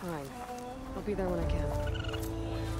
Fine. I'll be there when I can.